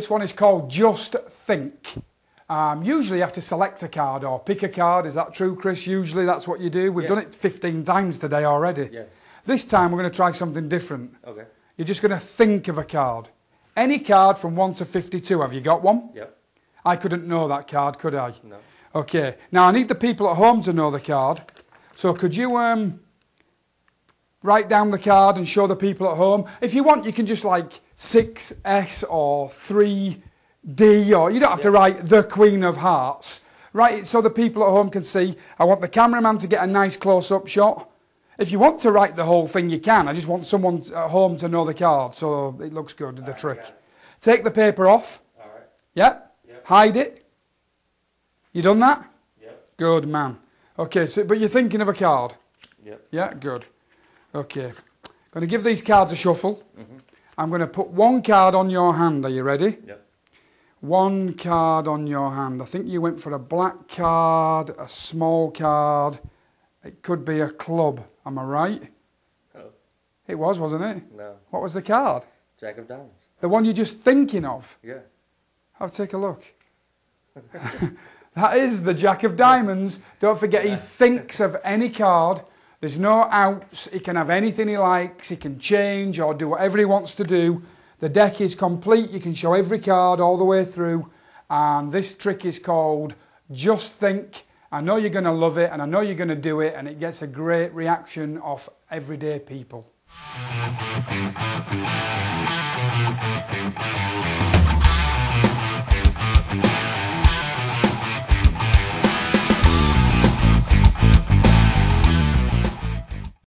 This one is called Just Think. Usually you have to select a card or pick a card. Is that true, Chris? Usually that's what you do. We've done it 15 times today already. Yes. This time we're going to try something different. Okay. You're just going to think of a card. Any card from 1 to 52. Have you got one? Yep. I couldn't know that card, could I? No. Okay. Now, I need the people at home to know the card. So could you write down the card and show the people at home? If you want, you can just like 6S or 3D, or you don't have to write the Queen of Hearts. Write it so the people at home can see. I want the cameraman to get a nice close-up shot. If you want to write the whole thing, you can. I just want someone at home to know the card, so it looks good, the trick. Take the paper off. All right. Yeah? Yep. Hide it. You done that? Yep. Good man. Okay, so, but you're thinking of a card? Yep. Yeah, good. Okay. I'm going to give these cards a shuffle. Mm-hmm. I'm going to put one card on your hand. Are you ready? Yep. One card on your hand. I think you went for a black card, a small card. It could be a club. Am I right? Oh. It was, wasn't it? No. What was the card? Jack of Diamonds. The one you're just thinking of? Yeah. I'll take a look. That is the Jack of Diamonds. Don't forget, he thinks of any card. There's no outs. He can have anything he likes. He can change or do whatever he wants to do. The deck is complete. You can show every card all the way through. And this trick is called Just Think. I know you're going to love it, and I know you're going to do it, and it gets a great reaction off everyday people.